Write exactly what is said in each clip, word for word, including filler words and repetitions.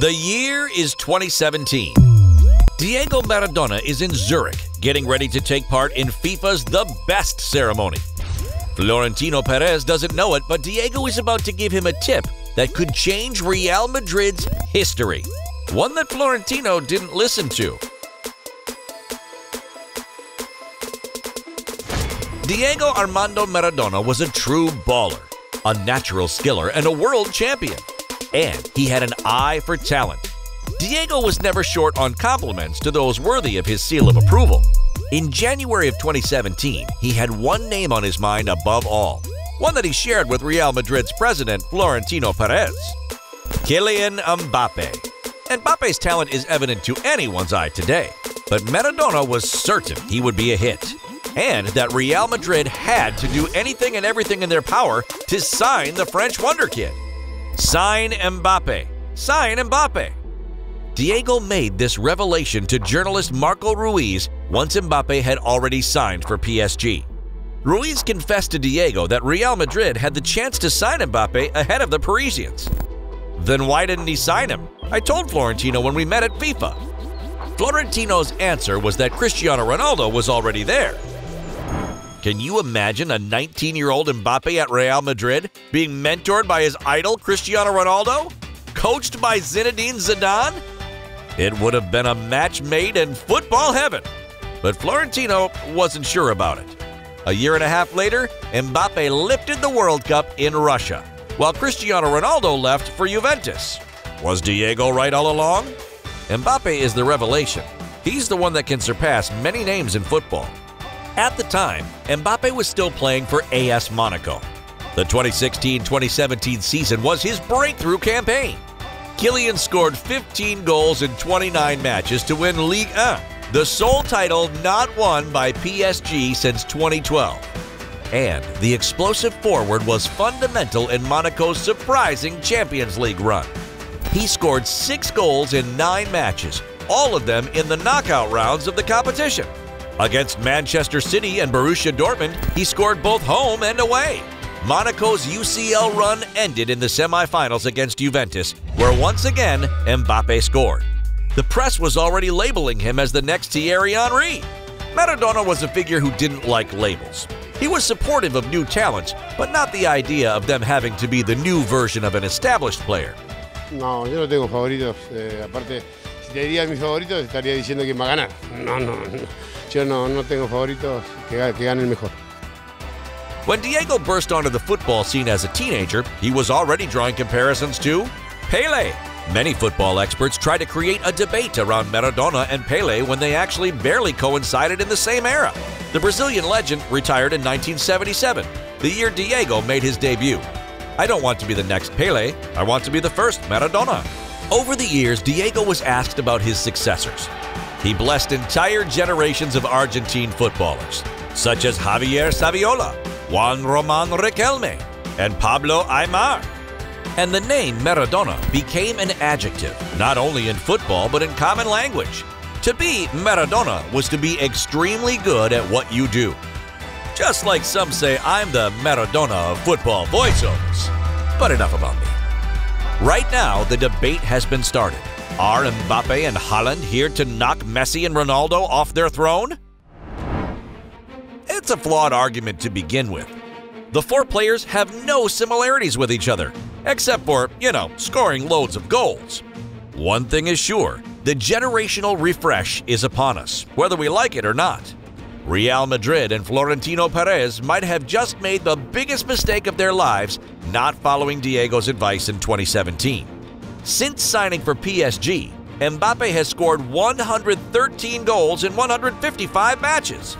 The year is twenty seventeen. Diego Maradona is in Zurich, getting ready to take part in FIFA's The Best ceremony. Florentino Pérez doesn't know it, but Diego is about to give him a tip that could change Real Madrid's history. One that Florentino didn't listen to. Diego Armando Maradona was a true baller, a natural skiller, and a world champion. And he had an eye for talent. Diego was never short on compliments to those worthy of his seal of approval. In January of twenty seventeen, he had one name on his mind above all, one that he shared with Real Madrid's president, Florentino Pérez: Kylian Mbappé. Mbappe's talent is evident to anyone's eye today, but Maradona was certain he would be a hit, and that Real Madrid had to do anything and everything in their power to sign the French wonder kid. Sign Mbappé! Sign Mbappé! Diego made this revelation to journalist Marco Ruiz once Mbappé had already signed for P S G. Ruiz confessed to Diego that Real Madrid had the chance to sign Mbappé ahead of the Parisians. Then why didn't he sign him? I told Florentino when we met at FIFA. Florentino's answer was that Cristiano Ronaldo was already there. Can you imagine a nineteen-year-old Mbappé at Real Madrid being mentored by his idol Cristiano Ronaldo? Coached by Zinedine Zidane? It would have been a match made in football heaven. But Florentino wasn't sure about it. A year and a half later, Mbappé lifted the World Cup in Russia, while Cristiano Ronaldo left for Juventus. Was Diego right all along? Mbappé is the revelation. He's the one that can surpass many names in football. At the time, Mbappé was still playing for A S Monaco. The twenty sixteen twenty seventeen season was his breakthrough campaign. Kylian scored fifteen goals in twenty-nine matches to win Ligue one, the sole title not won by P S G since twenty twelve. And the explosive forward was fundamental in Monaco's surprising Champions League run. He scored six goals in nine matches, all of them in the knockout rounds of the competition. Against Manchester City and Borussia Dortmund, he scored both home and away. Monaco's U C L run ended in the semi-finals against Juventus, where once again Mbappé scored. The press was already labeling him as the next Thierry Henry. Maradona was a figure who didn't like labels. He was supportive of new talents, but not the idea of them having to be the new version of an established player. No, yo no tengo favoritos. Eh, aparte, si te diría mis favoritos, estaría diciendo quién va a ganar. No, no, no. Yo no, no tengo favoritos. Que, que gane el mejor. When Diego burst onto the football scene as a teenager, he was already drawing comparisons to Pele. Many football experts tried to create a debate around Maradona and Pele when they actually barely coincided in the same era. The Brazilian legend retired in nineteen seventy-seven, the year Diego made his debut. I don't want to be the next Pele, I want to be the first Maradona. Over the years, Diego was asked about his successors. He blessed entire generations of Argentine footballers, such as Javier Saviola, Juan Román Riquelme, and Pablo Aymar. And the name Maradona became an adjective, not only in football but in common language. To be Maradona was to be extremely good at what you do. Just like some say I'm the Maradona of football voiceovers. But enough about me. Right now, the debate has been started. Are Mbappé and Haaland here to knock Messi and Ronaldo off their throne? It's a flawed argument to begin with. The four players have no similarities with each other, except for, you know, scoring loads of goals. One thing is sure, the generational refresh is upon us, whether we like it or not. Real Madrid and Florentino Pérez might have just made the biggest mistake of their lives not following Diego's advice in twenty seventeen. Since signing for P S G, Mbappé has scored one hundred thirteen goals in one hundred fifty-five matches.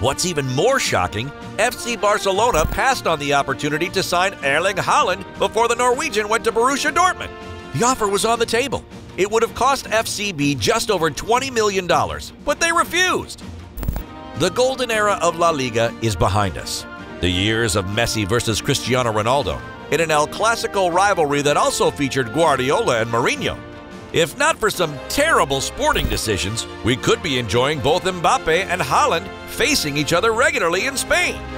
What's even more shocking, F C Barcelona passed on the opportunity to sign Erling Haaland before the Norwegian went to Borussia Dortmund. The offer was on the table. It would have cost F C B just over twenty million dollars, but they refused. The golden era of La Liga is behind us. The years of Messi versus Cristiano Ronaldo in an El Clasico rivalry that also featured Guardiola and Mourinho. If not for some terrible sporting decisions, we could be enjoying both Mbappé and Haaland facing each other regularly in Spain.